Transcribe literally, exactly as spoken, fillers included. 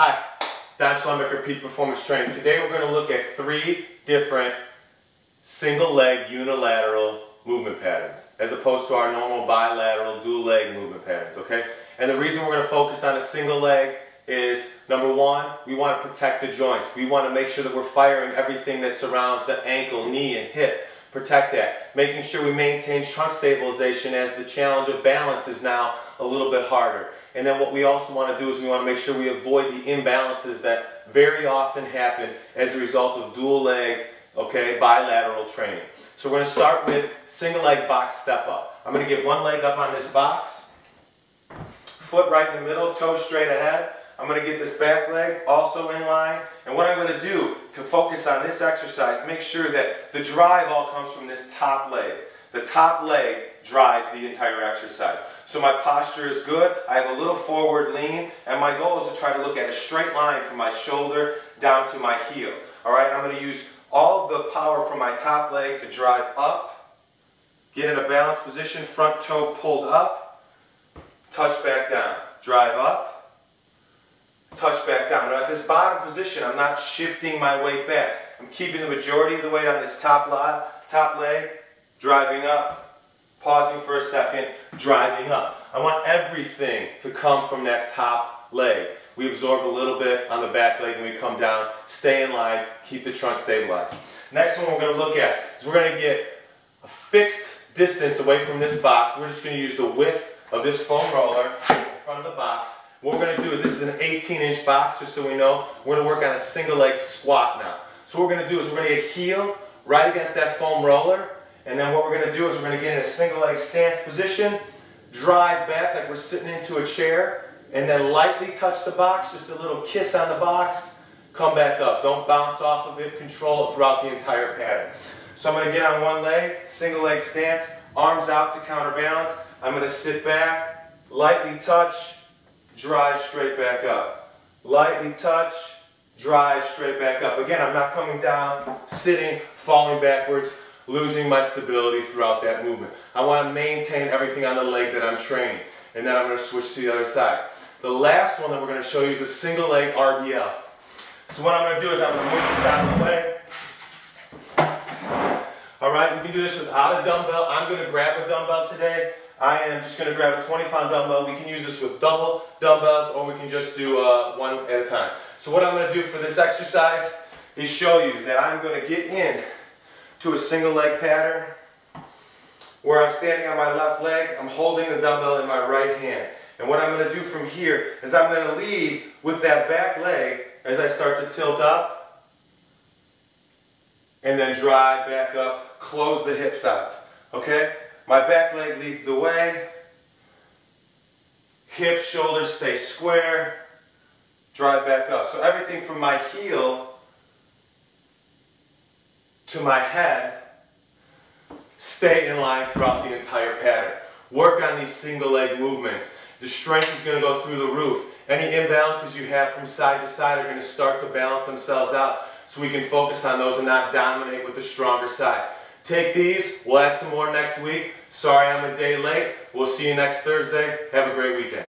Hi, Dan Schlembecker, Peak Performance Training. Today we're going to look at three different single leg unilateral movement patterns as opposed to our normal bilateral dual leg movement patterns, okay? And the reason we're going to focus on a single leg is, number one, we want to protect the joints. We want to make sure that we're firing everything that surrounds the ankle, knee, and hip. Protect that. Making sure we maintain trunk stabilization as the challenge of balance is now a little bit harder. And then what we also want to do is we want to make sure we avoid the imbalances that very often happen as a result of dual leg, okay, bilateral training. So we're going to start with single leg box step up. I'm going to get one leg up on this box, foot right in the middle, toe straight ahead. I'm going to get this back leg also in line, and what I'm going to do to focus on this exercise, make sure that the drive all comes from this top leg. The top leg drives the entire exercise. So my posture is good, I have a little forward lean, and my goal is to try to look at a straight line from my shoulder down to my heel. Alright, I'm going to use all of the power from my top leg to drive up, get in a balanced position, front toe pulled up, touch back down, drive up, touch back down. Now at this bottom position, I'm not shifting my weight back. I'm keeping the majority of the weight on this top, lot, top leg, driving up, pausing for a second, driving up. I want everything to come from that top leg. We absorb a little bit on the back leg and we come down, stay in line, keep the trunk stabilized. Next one we're going to look at is we're going to get a fixed distance away from this box. We're just going to use the width of this foam roller in front of the box. What we're going to do, this is an eighteen inch box, just so we know, we're going to work on a single leg squat now. So what we're going to do is we're going to get heel right against that foam roller, and then what we're going to do is we're going to get in a single leg stance position, drive back like we're sitting into a chair, and then lightly touch the box, just a little kiss on the box, come back up. Don't bounce off of it, control it throughout the entire pattern. So I'm going to get on one leg, single leg stance, arms out to counterbalance. I'm going to sit back, lightly touch, drive straight back up. Lightly touch, drive straight back up. Again, I'm not coming down, sitting, falling backwards, losing my stability throughout that movement. I want to maintain everything on the leg that I'm training. And then I'm going to switch to the other side. The last one that we're going to show you is a single leg R D L. So what I'm going to do is I'm going to move this out of the way. Alright, we can do this without a dumbbell. I'm going to grab a dumbbell today. I am just going to grab a twenty pound dumbbell. We can use this with double dumbbells, or we can just do uh, one at a time. So what I'm going to do for this exercise is show you that I'm going to get in to a single leg pattern where I'm standing on my left leg, I'm holding the dumbbell in my right hand. And what I'm going to do from here is I'm going to lead with that back leg as I start to tilt up and then drive back up, close the hips out, okay? My back leg leads the way, hips, shoulders stay square, drive back up. So everything from my heel to my head stay in line throughout the entire pattern. Work on these single leg movements. The strength is going to go through the roof. Any imbalances you have from side to side are going to start to balance themselves out so we can focus on those and not dominate with the stronger side. Take these, we'll add some more next week. Sorry I'm a day late. We'll see you next Thursday. Have a great weekend.